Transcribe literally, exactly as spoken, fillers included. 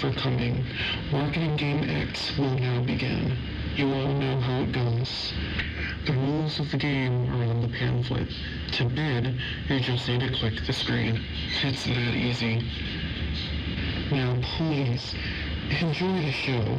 for coming. Marketing Game X will now begin. You all know how it goes. The rules of the game are on the pamphlet. To bid, you just need to click the screen. It's that easy. Now please, enjoy the show.